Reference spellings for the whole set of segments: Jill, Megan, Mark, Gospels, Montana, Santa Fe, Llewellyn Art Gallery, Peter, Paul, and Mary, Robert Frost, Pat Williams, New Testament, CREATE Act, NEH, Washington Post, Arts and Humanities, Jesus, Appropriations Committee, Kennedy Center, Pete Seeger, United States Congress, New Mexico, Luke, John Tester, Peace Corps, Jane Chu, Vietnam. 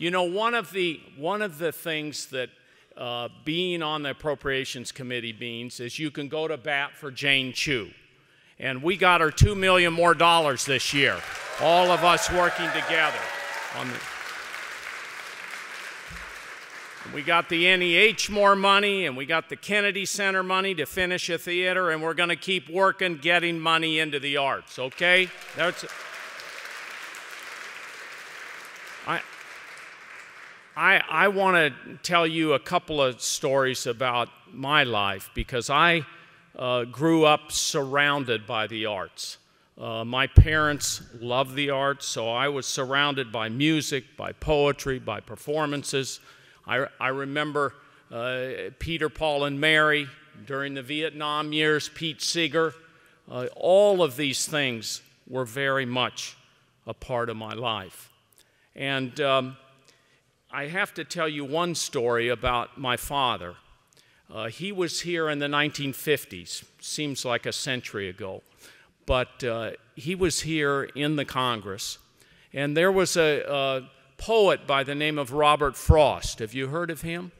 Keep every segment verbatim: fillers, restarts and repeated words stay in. You know, one of the, one of the things that uh, being on the Appropriations Committee means is you can go to bat for Jane Chu. And we got her two million more dollars this year, all of us working together. On the, we got the N E H more money, and we got the Kennedy Center money to finish a theater, and we're going to keep working getting money into the arts, okay? That's, I, I, I want to tell you a couple of stories about my life, because I uh, grew up surrounded by the arts. Uh, my parents loved the arts, so I was surrounded by music, by poetry, by performances. I, I remember uh, Peter, Paul, and Mary during the Vietnam years, Pete Seeger. Uh, all of these things were very much a part of my life. And um, I have to tell you one story about my father. Uh, he was here in the nineteen fifties, seems like a century ago, but uh, he was here in the Congress, and there was a, a poet by the name of Robert Frost. Have you heard of him?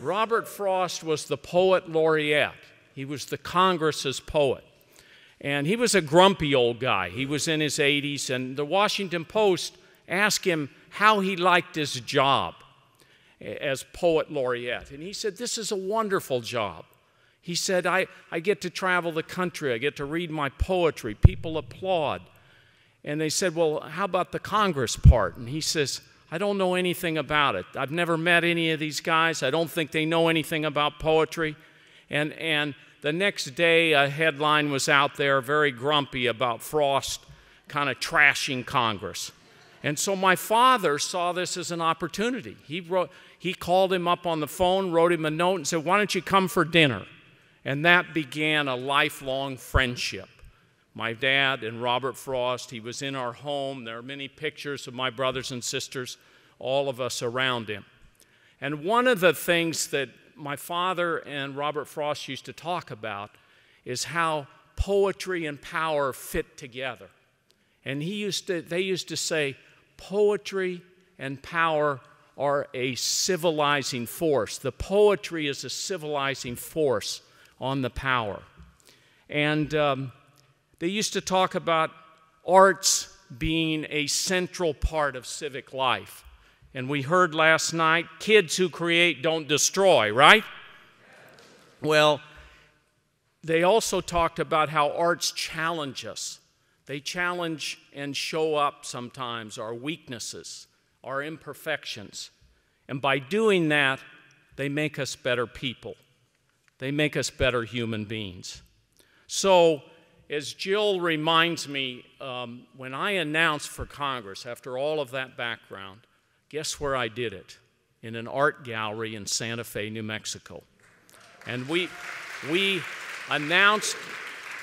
Robert Frost was the poet laureate. He was the Congress's poet. And he was a grumpy old guy. He was in his eighties, and the Washington Post asked him how he liked his job as poet laureate. And he said, "This is a wonderful job." He said, I, I get to travel the country. I get to read my poetry. People applaud. And they said, "Well, how about the Congress part?" And he says, "I don't know anything about it. I've never met any of these guys. I don't think they know anything about poetry." And, and the next day, a headline was out there, very grumpy, about Frost kind of trashing Congress. And so my father saw this as an opportunity. He, wrote, he called him up on the phone, wrote him a note, and said, "Why don't you come for dinner?" And that began a lifelong friendship. My dad and Robert Frost, he was in our home. There are many pictures of my brothers and sisters, all of us around him. And one of the things that my father and Robert Frost used to talk about is how poetry and power fit together. And he used to, they used to say, poetry and power are a civilizing force. The poetry is a civilizing force on the power. And um, they used to talk about arts being a central part of civic life. And we heard last night, kids who create don't destroy, right? Well, they also talked about how arts challenge us. They challenge and show up sometimes our weaknesses, our imperfections. And by doing that, they make us better people. They make us better human beings. So, as Jill reminds me, um, when I announced for Congress, after all of that background, guess where I did it? In an art gallery in Santa Fe, New Mexico. And we, we announced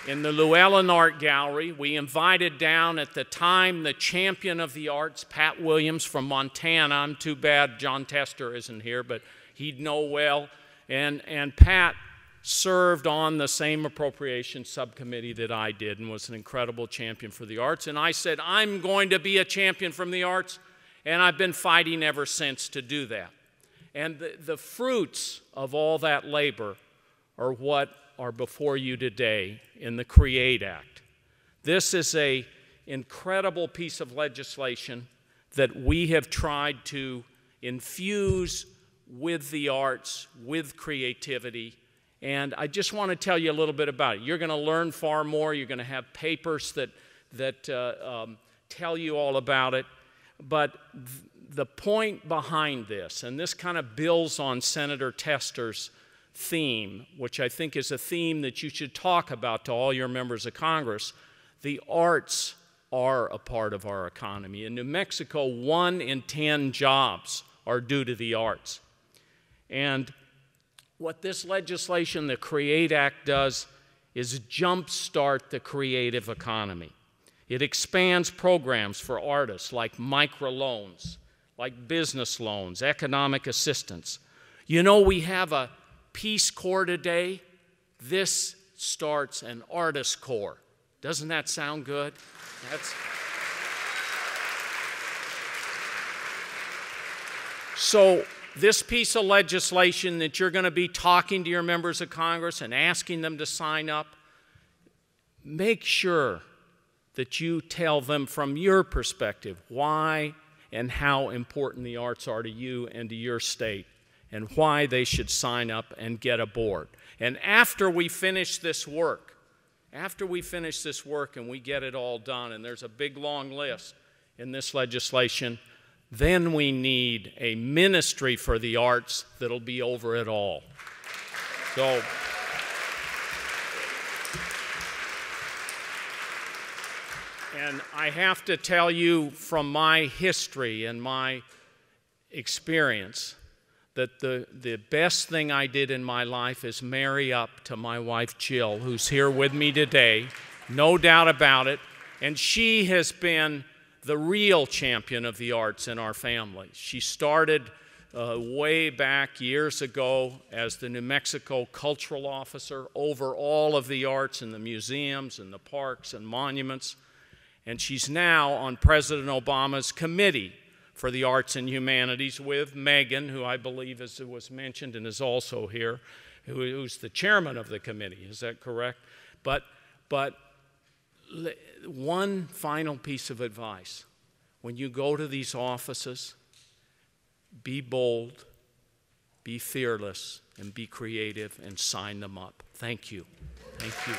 in the Llewellyn Art Gallery. We invited down at the time the champion of the arts, Pat Williams from Montana. I'm too bad John Tester isn't here, but he'd know well. And, and Pat served on the same appropriations subcommittee that I did and was an incredible champion for the arts. And I said, I'm going to be a champion from the arts, and I've been fighting ever since to do that. And the, the fruits of all that labor are what are before you today in the CREATE Act. This is an incredible piece of legislation that we have tried to infuse with the arts, with creativity. And I just want to tell you a little bit about it. You're going to learn far more. You're going to have papers that, that uh, um, tell you all about it. But th the point behind this, and this kind of builds on Senator Tester's theme, which I think is a theme that you should talk about to all your members of Congress, the arts are a part of our economy. In New Mexico, one in ten jobs are due to the arts. And what this legislation, the CREATE Act, does is jumpstart the creative economy. It expands programs for artists like microloans, like business loans, economic assistance. You know, we have a Peace Corps today. This starts an Artist Corps. Doesn't that sound good? That's So this piece of legislation that you're going to be talking to your members of Congress and asking them to sign up, make sure that you tell them from your perspective why and how important the arts are to you and to your state, and why they should sign up and get aboard. And after we finish this work, after we finish this work and we get it all done, and there's a big long list in this legislation, then we need a ministry for the arts that'll be over it all. So, and I have to tell you from my history and my experience that the, the best thing I did in my life is marry up to my wife, Jill, who's here with me today, no doubt about it. And she has been the real champion of the arts in our family. She started uh, way back years ago as the New Mexico cultural officer over all of the arts in the museums and the parks and monuments. And she's now on President Obama's committee for the Arts and Humanities with Megan, who I believe, as was mentioned, and is also here, who's the chairman of the committee. Is that correct? But, but one final piece of advice. When you go to these offices, be bold, be fearless, and be creative, and sign them up. Thank you. Thank you.